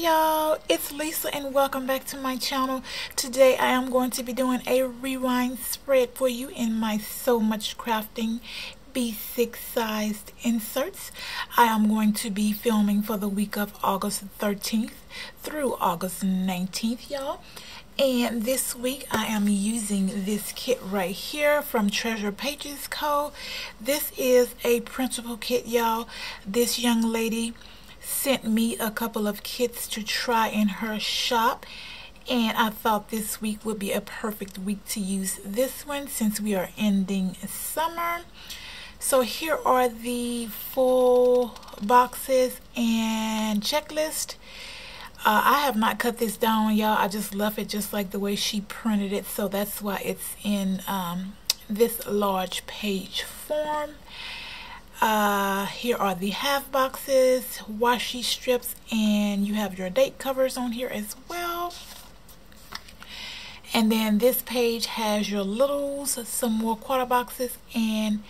Hey y'all, it's Lisa and welcome back to my channel. Today I am going to be doing a rewind spread for you in my So Much Crafting b6 sized inserts. I am going to be filming for the week of August 13th through August 19th, y'all. And this week I am using this kit right here from Treasure Pages Co. This is a printable kit, y'all. This young lady sent me a couple of kits to try in her shop, and I thought this week would be a perfect week to use this one since we are ending summer. So here are the full boxes and checklist. I have not cut this down, y'all. I just left it just like the way she printed it, so that's why it's in this large page form. Here are the half boxes, washi strips, and you have your date covers on here as well. And then this page has your littles, some more quarter boxes, and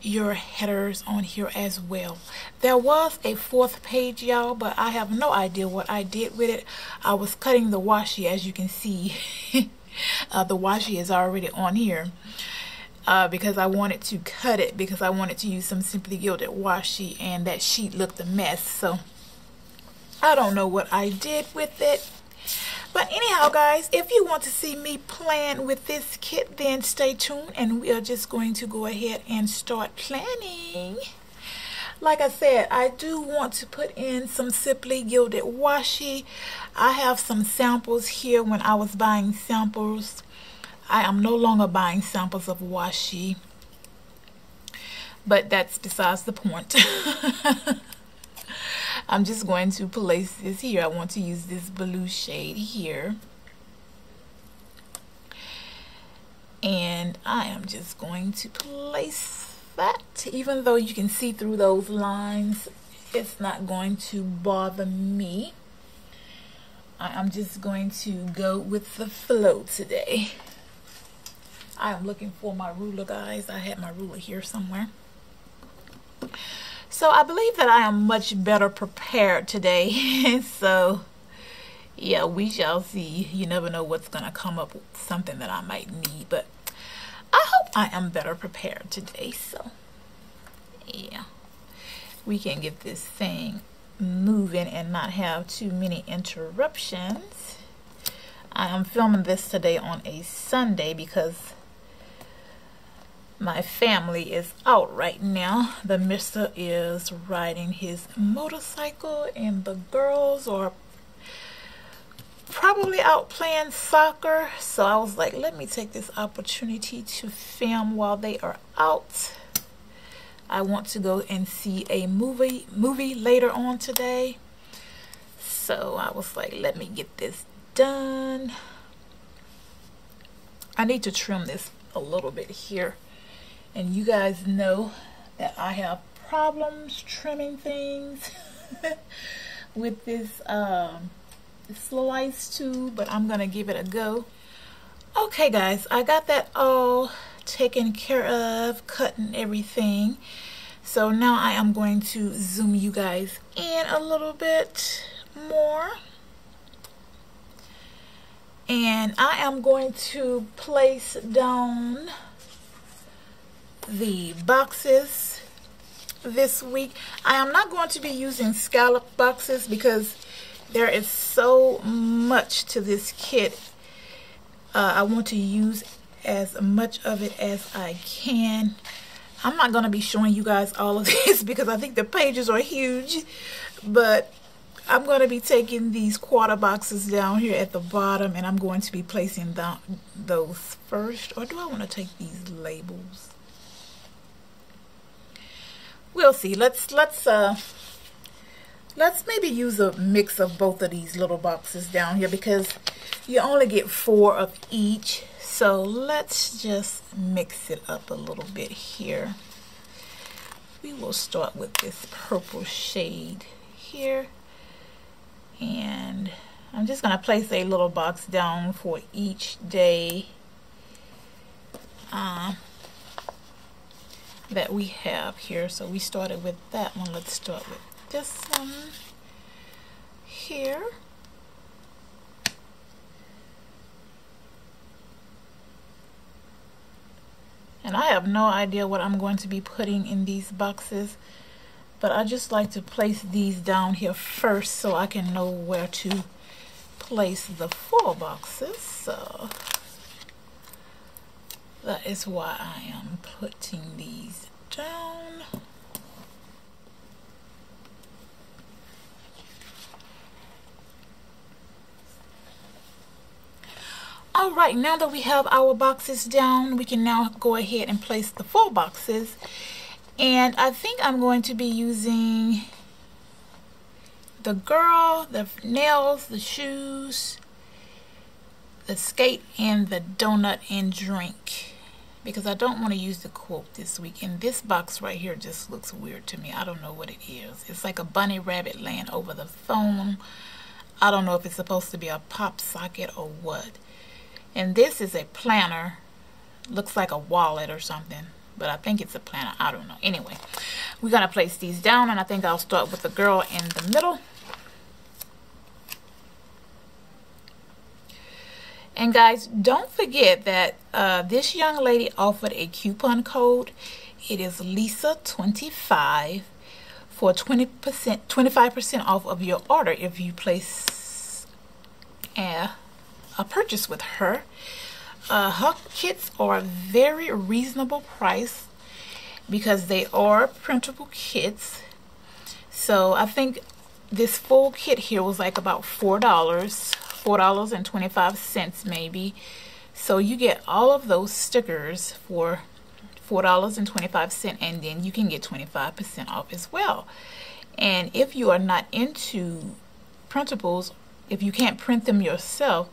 your headers on here as well. There was a fourth page, y'all, but I have no idea what I did with it. I was cutting the washi, as you can see. The washi is already on here because I wanted to cut it, because I wanted to use some Simply Gilded washi, and that sheet looked a mess, so I don't know what I did with it. But anyhow, guys, if you want to see me plan with this kit, then stay tuned, and we are just going to go ahead and start planning. Like I said, I do want to put in some Simply Gilded washi. I have some samples here. When I was buying samples, I am no longer buying samples of washi, but that's besides the point. I'm just going to place this here. I want to use this blue shade here. And I am just going to place that. Even though you can see through those lines, it's not going to bother me. I'm just going to go with the flow today. I am looking for my ruler, guys. I had my ruler here somewhere. So I believe that I am much better prepared today. So yeah, we shall see. You never know what's going to come up with something that I might need. But I hope I am better prepared today. So yeah, we can get this thing moving and not have too many interruptions. I am filming this today on a Sunday because my family is out right now. The mister is riding his motorcycle, and the girls are probably out playing soccer. So I was like, let me take this opportunity to film while they are out. I want to go and see a movie later on today. So I was like, let me get this done. I need to trim this a little bit here. And you guys know that I have problems trimming things with this slice too, but I'm going to give it a go. Okay, guys, I got that all taken care of, cutting everything. So now I am going to zoom you guys in a little bit more. And I am going to place down the boxes this week. I am not going to be using scallop boxes because there is so much to this kit. I want to use as much of it as I can. I'm not going to be showing you guys all of this because I think the pages are huge, but I'm going to be taking these quarter boxes down here at the bottom, and I'm going to be placing those first. Or do I want to take these labels? We'll see. Let's maybe use a mix of both of these little boxes down here because you only get 4 of each. So let's just mix it up a little bit here. We will start with this purple shade here, and I'm just going to place a little box down for each day that we have here. So we started with that one. Let's start with this one here. And I have no idea what I'm going to be putting in these boxes, but I just like to place these down here first so I can know where to place the full boxes. So that is why I am putting these down. All right, now that we have our boxes down, we can now go ahead and place the full boxes. And I think I'm going to be using the girl, the nails, the shoes, the skate, and the donut and drink, because I don't want to use the quilt this week. And this box right here just looks weird to me. I don't know what it is. It's like a bunny rabbit laying over the foam. I don't know if it's supposed to be a pop socket or what. And this is a planner, looks like a wallet or something, but I think it's a planner, I don't know. Anyway, we're gonna place these down, and I think I'll start with the girl in the middle. And guys, don't forget that this young lady offered a coupon code. It is LISA25 for 25% off of your order if you place a purchase with her. Her kits are a very reasonable price because they are printable kits. So I think this full kit here was like about $4.25 maybe. So you get all of those stickers for $4.25, and then you can get 25% off as well. And if you are not into printables, if you can't print them yourself,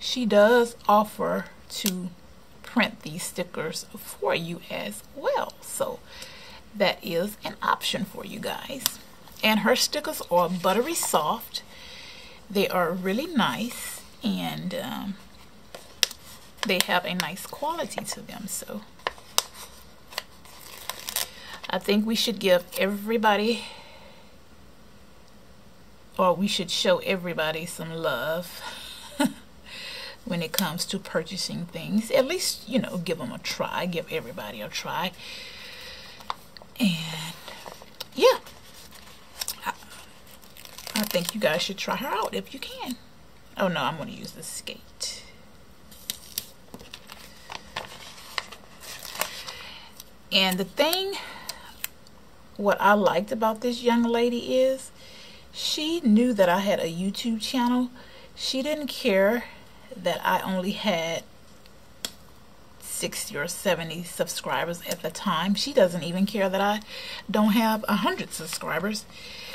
she does offer to print these stickers for you as well. So that is an option for you guys. And her stickers are buttery soft. They are really nice, and they have a nice quality to them. So I think we should give everybody, or we should show everybody some love when it comes to purchasing things. At least, you know, give them a try, give everybody a try. And yeah, I think you guys should try her out if you can. Oh no, I'm gonna use the skate. And the thing, what I liked about this young lady is she knew that I had a YouTube channel. She didn't care that I only had 60 or 70 subscribers at the time. She doesn't even care that I don't have 100 subscribers.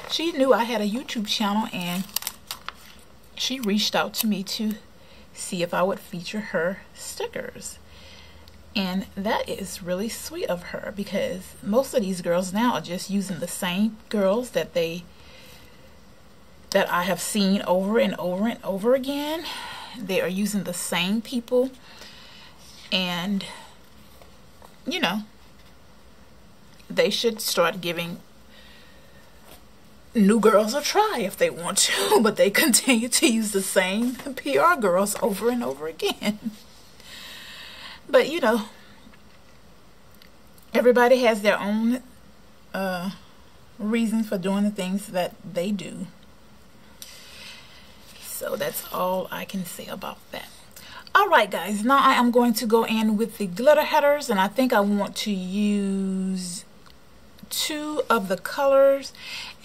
She knew I had a YouTube channel, and she reached out to me to see if I would feature her stickers. And that is really sweet of her, because most of these girls now are just using the same girls that I have seen over and over and over again. They are using the same people, and you know, they should start giving new girls a try if they want to, but they continue to use the same PR girls over and over again. But you know, everybody has their own reason for doing the things that they do. So that's all I can say about that. All right, guys, now I am going to go in with the glitter headers, and I think I want to use two of the colors.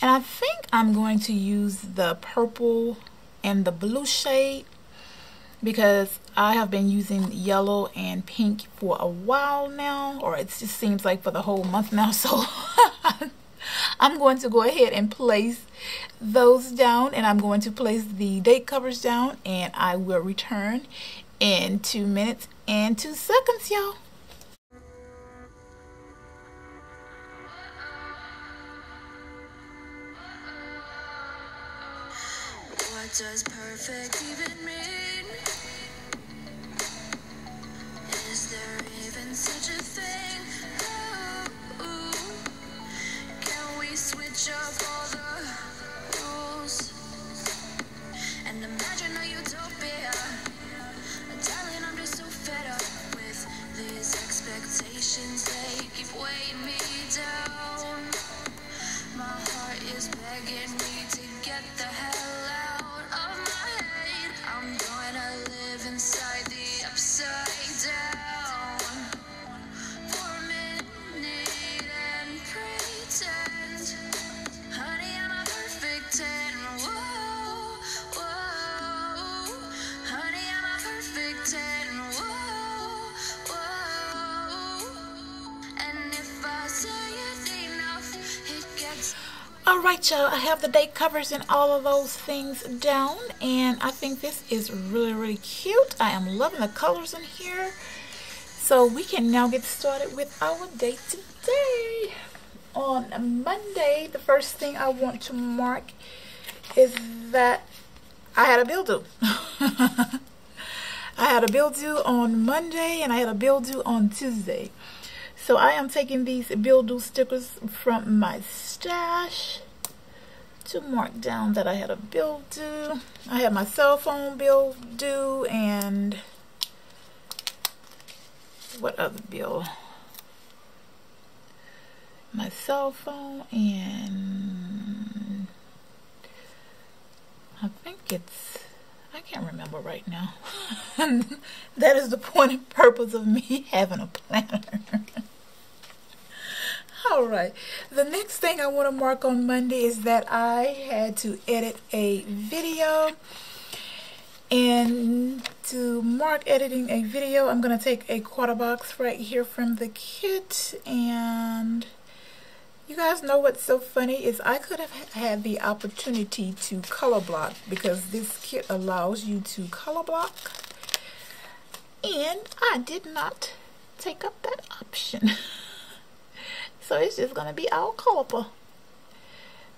And I think I'm going to use the purple and the blue shade, because I have been using yellow and pink for a while now, or it just seems like for the whole month now. So I'm going to go ahead and place those down, and I'm going to place the date covers down, and I will return in 2 minutes and 2 seconds, y'all. What does perfect even mean? Is there even such a thing? No. Can we switch up all the rules? Alright y'all, I have the date covers and all of those things down, and I think this is really, really cute. I am loving the colors in here. So we can now get started with our day today. On Monday, the first thing I want to mark is that I had a bill due. I had a bill due on Monday and I had a bill due on Tuesday. So I am taking these bill due stickers from my stash to mark down that I had a bill due. I had my cell phone bill due and what other bill? My cell phone and I think it's, I can't remember right now. That is the point and purpose of me having a planner. Alright, the next thing I want to mark on Monday is that I had to edit a video. And to mark editing a video, I'm going to take a quarter box right here from the kit. And you guys know what's so funny is I could have had the opportunity to color block because this kit allows you to color block. And I did not take up that option. So it's just going to be all colorful,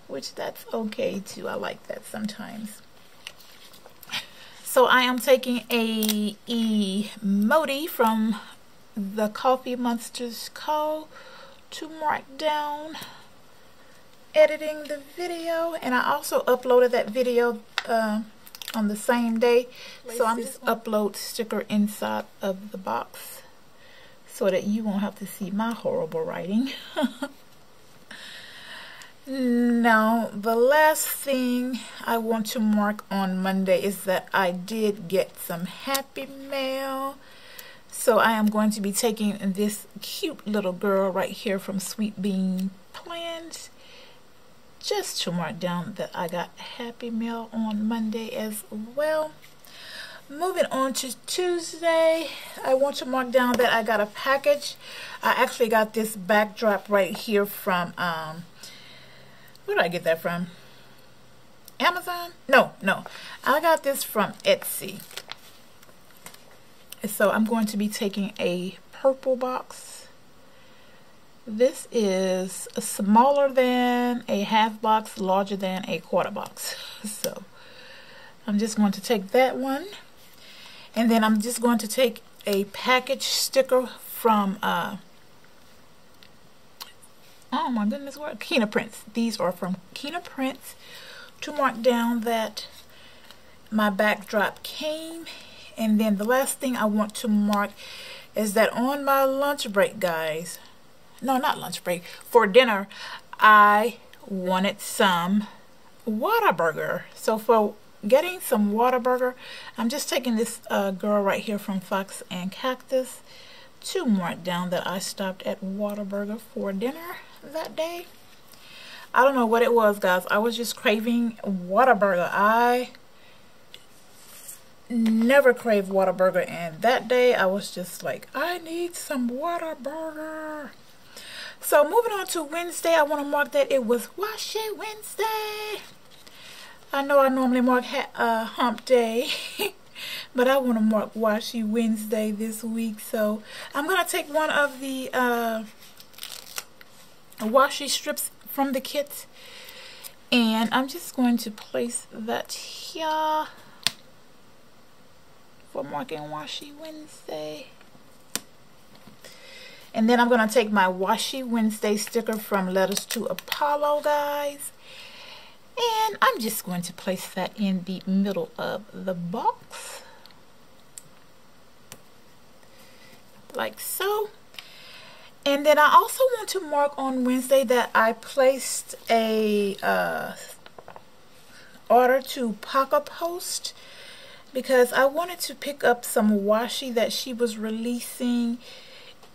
which that's okay too. I like that sometimes. So I am taking a emoji from the Coffee Monsters Co. to mark down editing the video, and I also uploaded that video on the same day. So I'm just upload sticker inside of the box so that you won't have to see my horrible writing. Now, the last thing I want to mark on Monday is that I did get some happy mail. So I am going to be taking this cute little girl right here from Sweet Bean Plans just to mark down that I got happy mail on Monday as well. Moving on to Tuesday, I want to mark down that I got a package. I actually got this backdrop right here from where did I get that from? Amazon? No. I got this from Etsy. So I'm going to be taking a purple box. This is smaller than a half box, larger than a quarter box. So I'm just going to take that one. And then I'm just going to take a package sticker from oh my goodness, what? Kina Prince. These are from Kina Prince to mark down that my backdrop came. And then the last thing I want to mark is that on my lunch break, guys, no, not lunch break, for dinner, I wanted some Whataburger. So for getting some Whataburger, I'm just taking this girl right here from Fox and Cactus to mark down that I stopped at Whataburger for dinner that day. I don't know what it was, guys. I was just craving Whataburger. I never crave Whataburger, and that day I was just like, I need some Whataburger. So moving on to Wednesday, I want to mark that it was Wash It Wednesday. I know I normally mark hump day. But I want to mark Washi Wednesday this week, so I'm going to take one of the washi strips from the kit, and I'm just going to place that here for marking Washi Wednesday. And then I'm going to take my Washi Wednesday sticker from Letters to Apollo, guys. And I'm just going to place that in the middle of the box, like so. And then I also want to mark on Wednesday that I placed a order to Pocket Post because I wanted to pick up some washi that she was releasing.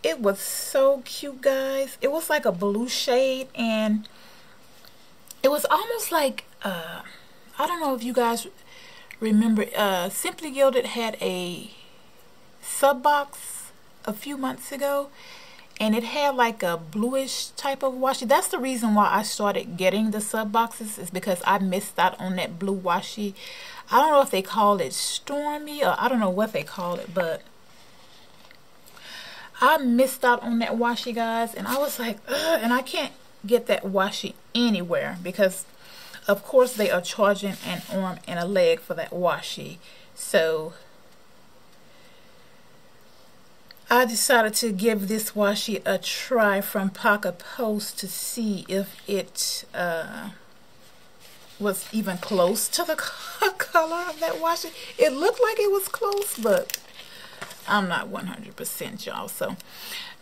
It was so cute, guys. It was like a blue shade, and it was almost like, I don't know if you guys remember, Simply Gilded had a sub box a few months ago, and it had like a bluish type of washi. That's the reason why I started getting the sub boxes, is because I missed out on that blue washi. I don't know if they call it stormy, or I don't know what they call it, but I missed out on that washi, guys, and I was like, ugh, and I can't get that washi anywhere because of course they are charging an arm and a leg for that washi. So I decided to give this washi a try from Pocket Post to see if it was even close to the color of that washi. It looked like it was close, but I'm not 100% y'all. So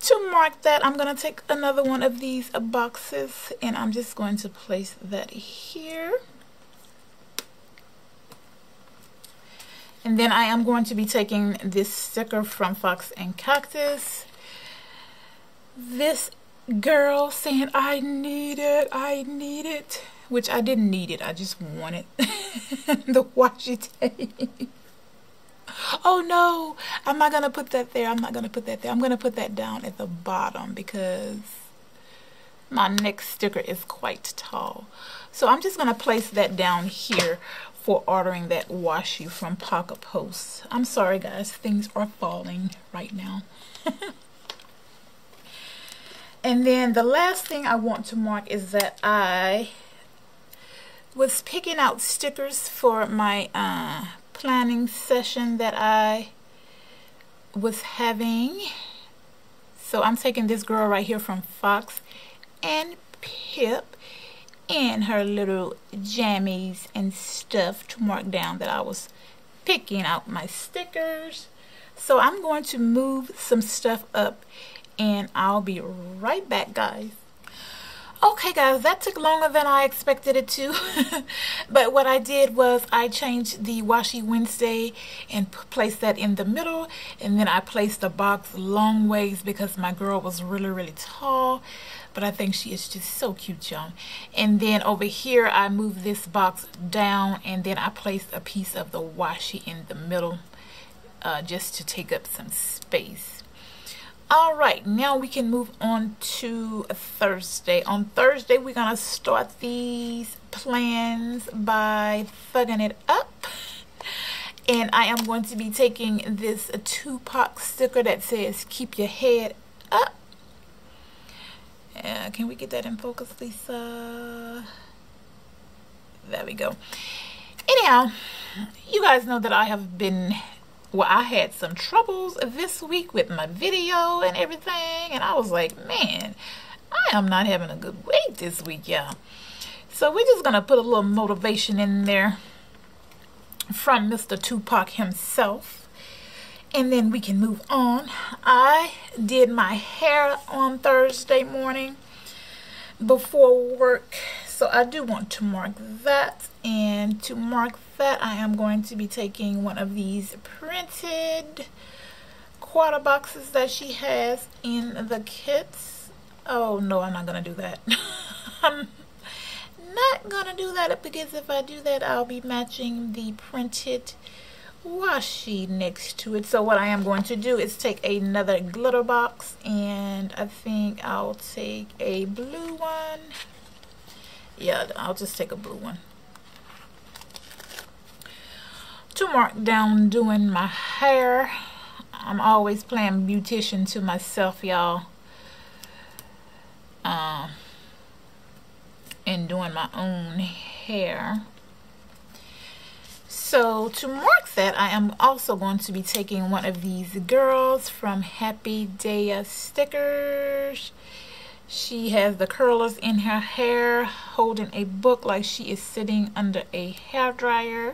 to mark that, I'm going to take another one of these boxes and I'm just going to place that here. And then I am going to be taking this sticker from Fox and Cactus. This girl saying, "I need it, I need it." Which I didn't need it, I just wanted the washi tape. Oh no, I'm not going to put that there. I'm not going to put that there. I'm going to put that down at the bottom because my next sticker is quite tall. So I'm just going to place that down here for ordering that washi from Pocket Post. I'm sorry guys, things are falling right now. And then the last thing I want to mark is that I was picking out stickers for my planning session that I was having. So I'm taking this girl right here from Fox and Pip in her little jammies and stuff to mark down that I was picking out my stickers. So I'm going to move some stuff up and I'll be right back, guys. Okay guys, that took longer than I expected it to, but what I did was I changed the Washi Wednesday and placed that in the middle, and then I placed the box long ways because my girl was really, really tall, but I think she is just so cute, y'all. And then over here, I moved this box down, and then I placed a piece of the washi in the middle just to take up some space. All right, now we can move on to Thursday. On Thursday, we're going to start these plans by thugging it up. And I am going to be taking this Tupac sticker that says, "Keep your head up." Can we get that in focus, Lisa? There we go. Anyhow, you guys know that I have been... well, I had some troubles this week with my video and everything, and I was like, man, I am not having a good week this week, y'all. So we're just going to put a little motivation in there from Mr. Tupac himself, and then we can move on. I did my hair on Thursday morning before work, so I do want to mark that. And to mark that, I am going to be taking one of these printed quarter boxes that she has in the kits. Oh no, I'm not going to do that. I'm not going to do that because if I do that, I'll be matching the printed washi next to it. So what I am going to do is take another glitter box, and I think I'll take a blue one. Yeah, I'll just take a blue one to mark down doing my hair. I'm always playing beautician to myself, y'all, and doing my own hair. So to mark that, I am also going to be taking one of these girls from Happy Daya stickers. She has the curlers in her hair, holding a book like she is sitting under a hairdryer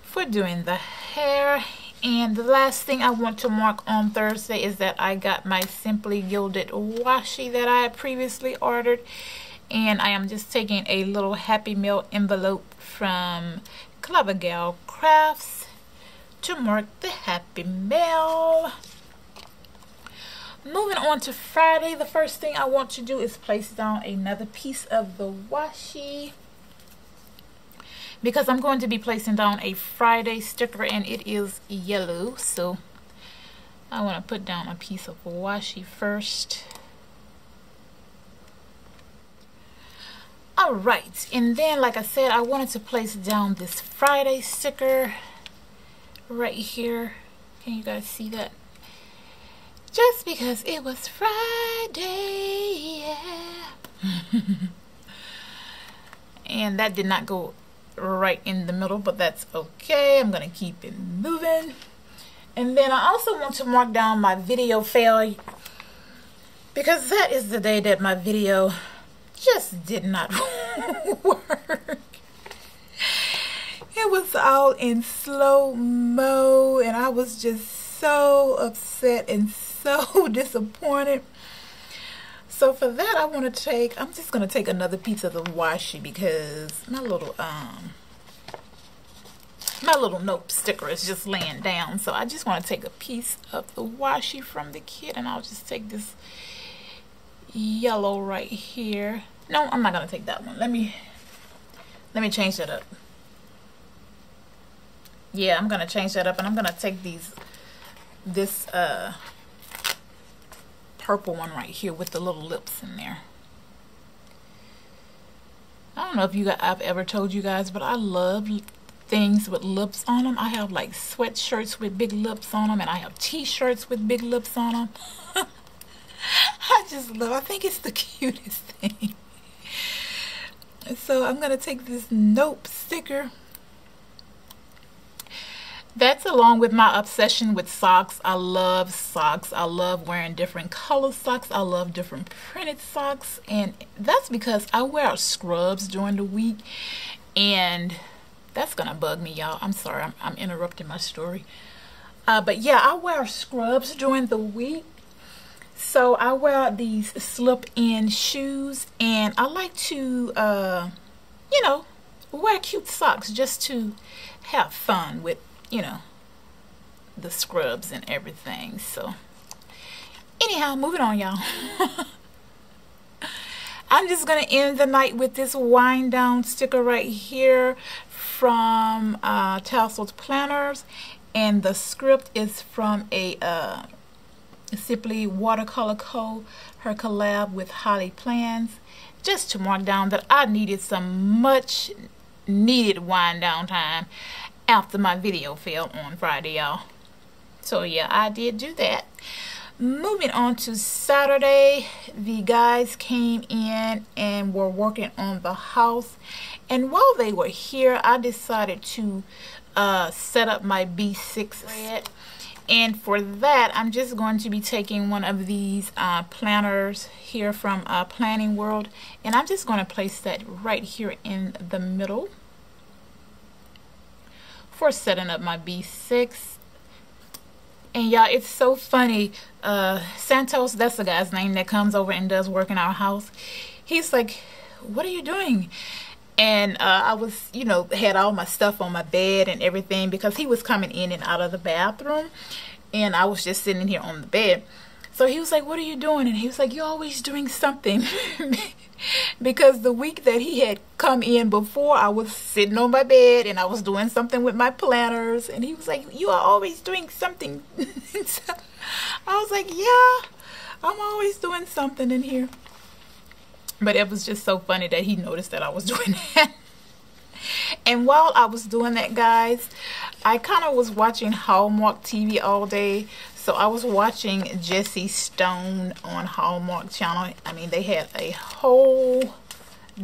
for doing the hair. And the last thing I want to mark on Thursday is that I got my Simply Gilded washi that I had previously ordered, and I am just taking a little Happy Meal envelope from Clover Girl Crafts to mark the Happy Meal. Moving on to Friday, the first thing I want to do is place down another piece of the washi, because I'm going to be placing down a Friday sticker and it is yellow. So I want to put down a piece of washi first. All right, and then like I said, I wanted to place down this Friday sticker right here. Can you guys see that? Just because it was Friday, yeah. And that did not go right in the middle, but that's okay. I'm gonna keep it moving. And then I also want to mark down my video fail, because that is the day that my video just did not work. It was all in slow-mo, and I was just so upset and so disappointed. So for that, I want to take, I'm just going to take another piece of the washi, because my little note sticker is just laying down. So I just want to take a piece of the washi from the kit, and I'll just take this yellow right here. No, I'm not going to take that one. Let me change that up. Yeah, I'm going to change that up, and I'm going to take this purple one right here with the little lips in there. I don't know if you guys, I've ever told you guys, but I love things with lips on them. I have like sweatshirts with big lips on them, and I have t-shirts with big lips on them. I just love, I think it's the cutest thing. So I'm going to take this nope sticker. That's along with my obsession with socks. I love socks. I love wearing different color socks. I love different printed socks. And that's because I wear out scrubs during the week. And that's going to bug me, y'all. I'm sorry. I'm interrupting my story. But yeah, I wear scrubs during the week. So I wear out these slip-in shoes. And I like to, you know, wear cute socks just to have fun with, you know, the scrubs and everything. So anyhow, moving on, y'all. I'm just gonna end the night with this wind down sticker right here from Tasseled Planners, and the script is from a Simply Watercolor Co, her collab with Holly Plans, just to mark down that I needed some much needed wind down time after my video fell on Friday, y'all. So yeah, I did do that. Moving on to Saturday, the guys came in and were working on the house, and while they were here, I decided to set up my b6 spread. And for that, I'm just going to be taking one of these planners here from Planning World, and I'm just going to place that right here in the middle for setting up my B6. And y'all, it's so funny, Santos, that's the guy's name that comes over and does work in our house, he's like, what are you doing? And I was, you know, had all my stuff on my bed and everything, because he was coming in and out of the bathroom, and I was just sitting here on the bed. So he was like, what are you doing? And he was like, you're always doing something. Because the week that he had come in before, I was sitting on my bed and I was doing something with my planners. And he was like, you are always doing something. So I was like, yeah, I'm always doing something in here. But it was just so funny that he noticed that I was doing that. And while I was doing that, guys, I kind of was watching Hallmark TV all day. So I was watching Jessie Stone on Hallmark Channel. I mean, they had a whole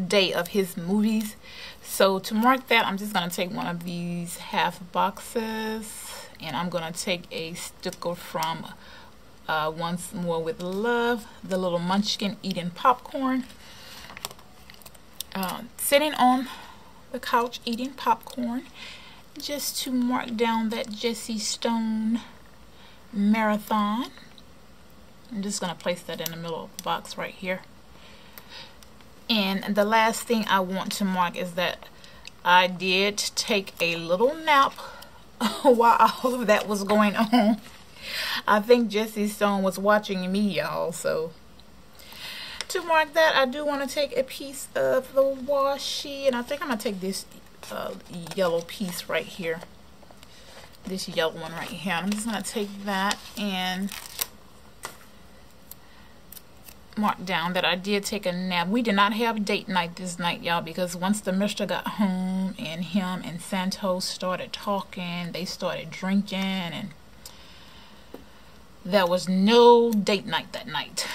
day of his movies. So to mark that, I'm just going to take one of these half boxes, and I'm going to take a sticker from Once More With Love, the little munchkin eating popcorn, sitting on the couch eating popcorn, just to mark down that Jessie Stone marathon. I'm just going to place that in the middle of the box right here. And the last thing I want to mark is that I did take a little nap while all of that was going on. I think Jessie Stone was watching me, y'all. So to mark that, I do want to take a piece of the washi, and I think I'm going to take this yellow piece right here this yellow one right here. I'm just going to take that and mark down that I did take a nap. We did not have date night this night, y'all, because once the mister got home and him and Santos started talking, they started drinking, and there was no date night that night,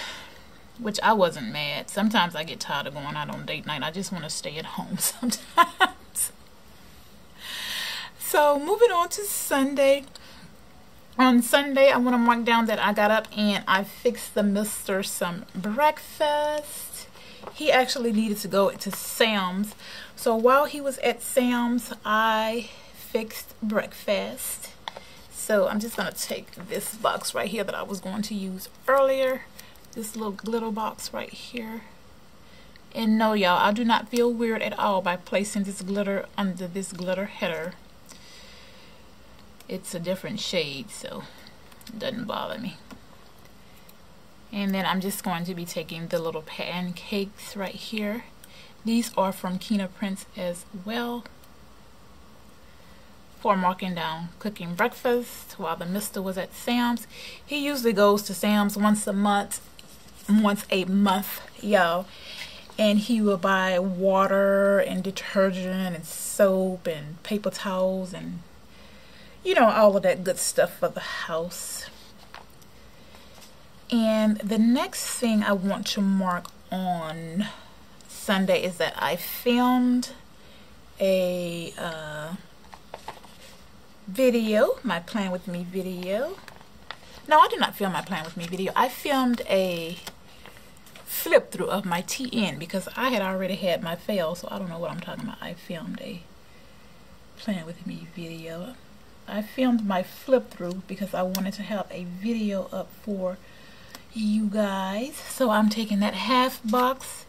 which I wasn't mad. Sometimes I get tired of going out on date night. I just want to stay at home sometimes. So moving on to Sunday. On Sunday, I want to mark down that I got up and I fixed the mister some breakfast. He actually needed to go to Sam's. So while he was at Sam's, I fixed breakfast. So I'm just going to take this box right here that I was going to use earlier. This little glitter box right here. And no, y'all, I do not feel weird at all by placing this glitter under this glitter header. It's a different shade, so it doesn't bother me. And then I'm just going to be taking the little pancakes right here. These are from Kina Prince as well, for marking down cooking breakfast while the mister was at Sam's. He usually goes to Sam's once a month, y'all, and he will buy water and detergent and soap and paper towels and, you know, all of that good stuff for the house. And the next thing I want to mark on Sunday is that I filmed a video, my Plan With Me video. No, I did not film my Plan With Me video. I filmed a flip through of my TN because I had already had my fail, so I don't know what I'm talking about. I filmed a Plan With Me video. I filmed my flip through because I wanted to have a video up for you guys. So I'm taking that half box,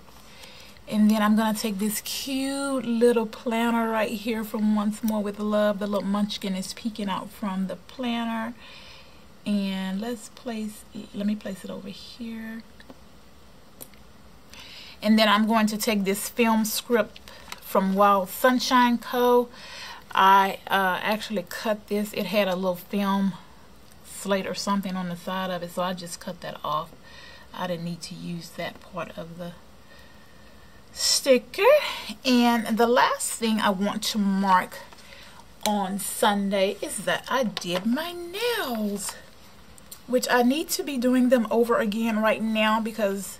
and then I'm going to take this cute little planner right here from Once More With Love. The little munchkin is peeking out from the planner. And let me place it over here. And then I'm going to take this film script from Wild Sunshine Co. I actually cut this. It had a little film slate or something on the side of it, so I just cut that off. I didn't need to use that part of the sticker. And the last thing I want to mark on Sunday is that I did my nails, which I need to be doing them over again right now because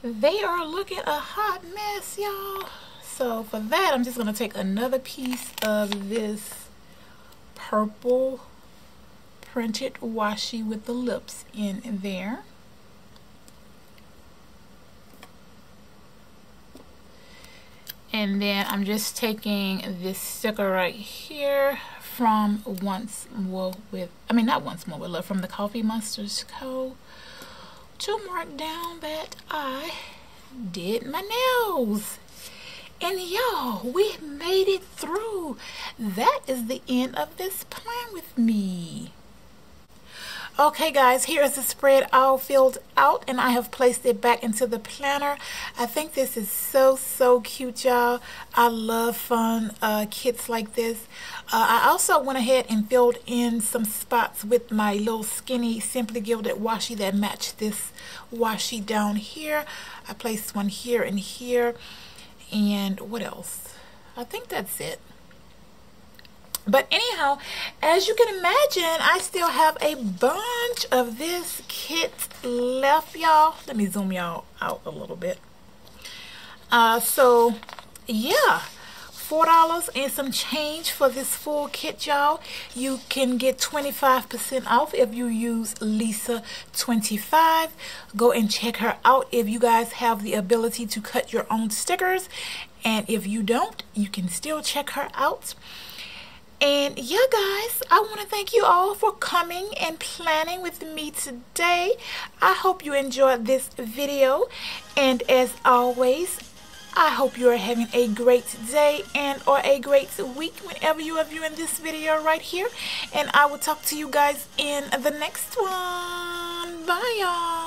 they are looking a hot mess, y'all. So for that, I'm just going to take another piece of this purple printed washi with the lips in there. And then I'm just taking this sticker right here from not Once More With Love, from the Coffee Monsters Co. to mark down that I did my nails. And y'all, we made it through. That is the end of this Plan With Me. Okay guys, here is the spread all filled out, and I have placed it back into the planner. I think this is so cute, y'all. I love fun kits like this. I also went ahead and filled in some spots with my little skinny Simply Gilded washi that matched this washi down here. I placed one here and here, and what else? I think that's it. But anyhow, as you can imagine, I still have a bunch of this kit left, y'all. Let me zoom y'all out a little bit. So, yeah. $4 and some change for this full kit, y'all. You can get 25% off if you use LISA25. Go and check her out if you guys have the ability to cut your own stickers. And if you don't, you can still check her out. And yeah, guys, I want to thank you all for coming and planning with me today. I hope you enjoyed this video. And as always, I hope you are having a great day and or a great week whenever you are viewing this video right here. And I will talk to you guys in the next one. Bye, y'all.